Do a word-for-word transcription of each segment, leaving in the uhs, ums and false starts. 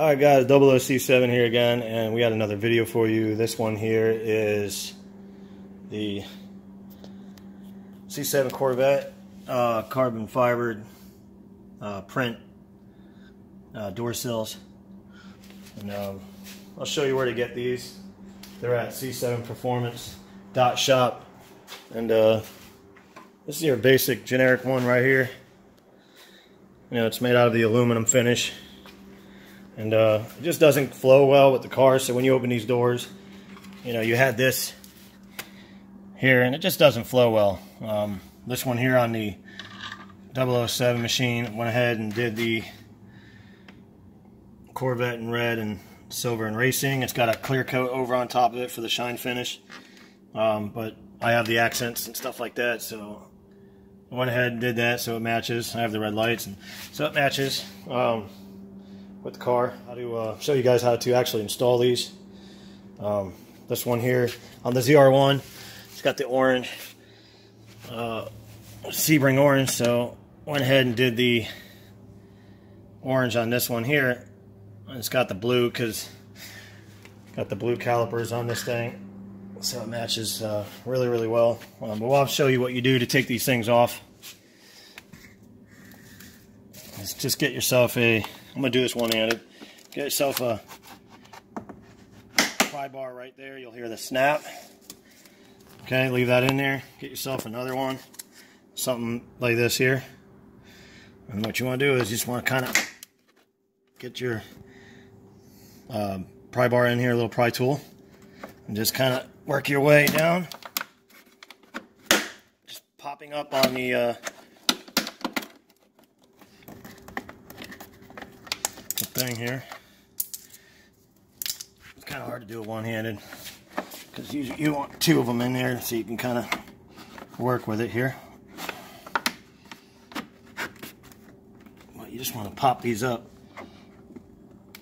Alright guys, double O C seven here again, and we got another video for you. This one here is the C seven Corvette uh, carbon fibered uh, print uh, door sills. And um, I'll show you where to get these. They're at C seven performance dot shop. And uh, this is your basic generic one right here. You know, it's made out of the aluminum finish. And uh, it just doesn't flow well with the car, so when you open these doors, you know, you had this here, and it just doesn't flow well. Um, this one here on the double O seven machine, went ahead and did the Corvette in red and silver and racing. It's got a clear coat over on top of it for the shine finish, um, but I have the accents and stuff like that, so I went ahead and did that so it matches. I have the red lights, and so it matches. Um, with the car. How to uh, show you guys how to actually install these. Um, this one here on the Z R one, it's got the orange, uh, Sebring orange, so went ahead and did the orange on this one here. And it's got the blue because got the blue calipers on this thing, so it matches uh, really, really well. Um, but I'll show you what you do to take these things off. Is just get yourself a I'm going to do this one-handed. Get yourself a pry bar right there. You'll hear the snap. Okay, leave that in there. Get yourself another one. Something like this here. And what you want to do is you just want to kind of get your uh, pry bar in here, a little pry tool. And just kind of work your way down. Just popping up on the... Uh, thing here. It's kind of hard to do it one-handed because you, you want two of them in there so you can kind of work with it here. Well, you just want to pop these up.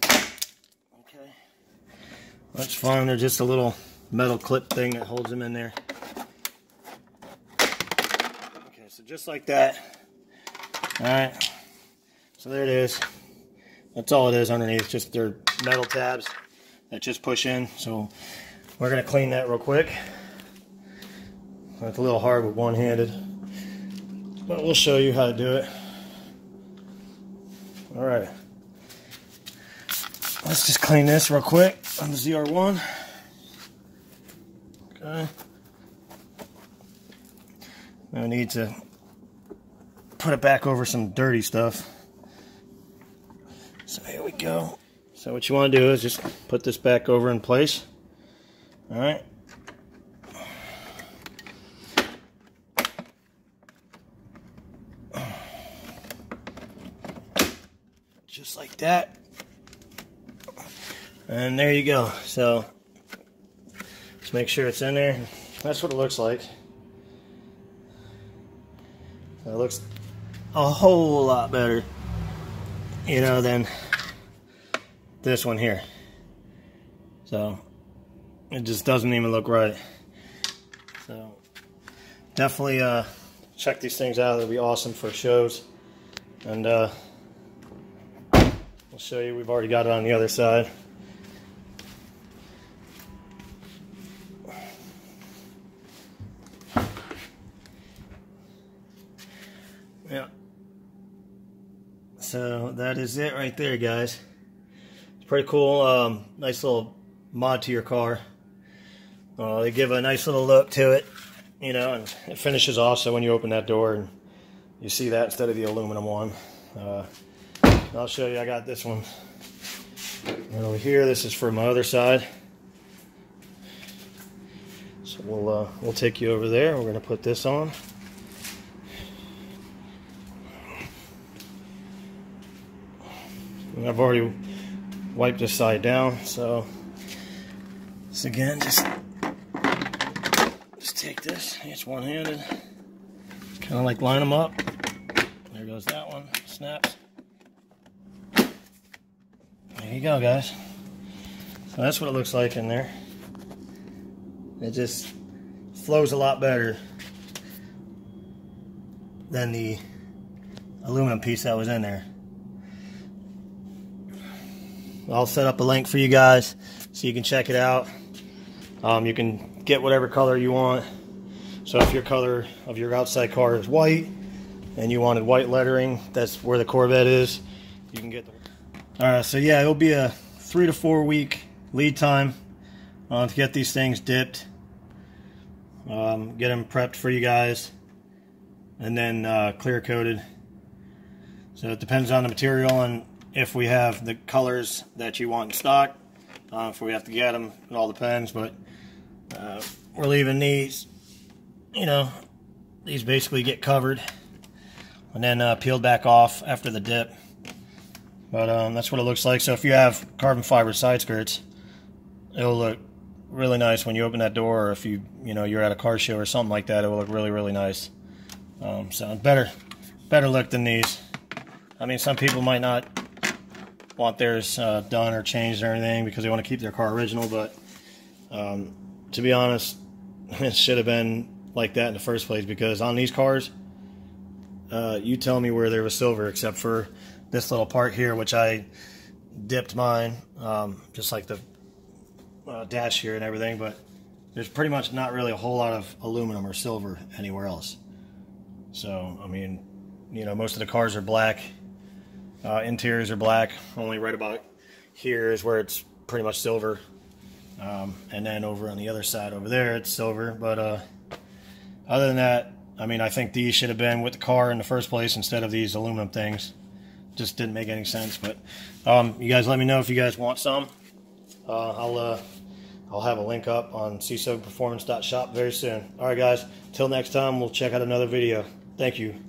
Okay. That's fine. They're just a little metal clip thing that holds them in there. Okay, so just like that. All right. So there it is. That's all it is underneath, just their metal tabs that just push in. So we're going to clean that real quick. It's a little hard with one-handed, but we'll show you how to do it. All right. Let's just clean this real quick on the Z R one. Okay. No need to put it back over some dirty stuff. So here we go. So what you want to do is just put this back over in place. All right. Just like that. And there you go. So just make sure it's in there. That's what it looks like. It looks a whole lot better, you know, then this one here. So it just doesn't even look right. So definitely uh, check these things out. They'll be awesome for shows. And uh, we'll show you. We've already got it on the other side. Yeah. So that is it right there, guys. It's pretty cool. Um, nice little mod to your car. Uh, they give a nice little look to it, you know, and it finishes off so when you open that door and you see that instead of the aluminum one. Uh, I'll show you. I got this one right over here. This is for my other side. So we'll uh, we'll take you over there. We're gonna put this on. I've already wiped this side down, so this again, just, just take this. It's one-handed. Kind of like line them up. There goes that one. Snaps. There you go, guys. So that's what it looks like in there. It just flows a lot better than the aluminum piece that was in there. I'll set up a link for you guys so you can check it out. Um, you can get whatever color you want. So if your color of your outside car is white and you wanted white lettering, that's where the Corvette is. You can get the... All right, so yeah, it'll be a three to four week lead time uh, to get these things dipped, um, get them prepped for you guys, and then uh, clear coated. So it depends on the material and if we have the colors that you want in stock. Uh, if we have to get them, it all depends, but uh, we're leaving these, you know, these basically get covered and then uh, peeled back off after the dip. But um, that's what it looks like. So if you have carbon fiber side skirts, it'll look really nice when you open that door, or if you, you know, you're at a car show or something like that, it will look really, really nice. Um, so better, better look than these. I mean, some people might not want theirs uh, done or changed or anything because they want to keep their car original, but um, to be honest, it should have been like that in the first place, because on these cars, uh, you tell me where there was silver except for this little part here, which I dipped mine, um, just like the uh, dash here and everything, but there's pretty much not really a whole lot of aluminum or silver anywhere else. So, I mean, you know, most of the cars are black, uh, interiors are black, only right about here is where it's pretty much silver, um, and then over on the other side over there, it's silver, but uh, other than that, I mean, I think these should have been with the car in the first place instead of these aluminum things. Just didn't make any sense, but um, you guys let me know if you guys want some. Uh, I'll uh, I'll have a link up on C seven performance dot shop very soon. All right, guys. Till next time, we'll check out another video. Thank you.